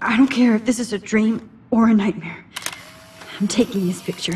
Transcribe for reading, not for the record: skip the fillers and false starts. I don't care if this is a dream or a nightmare. I'm taking his picture.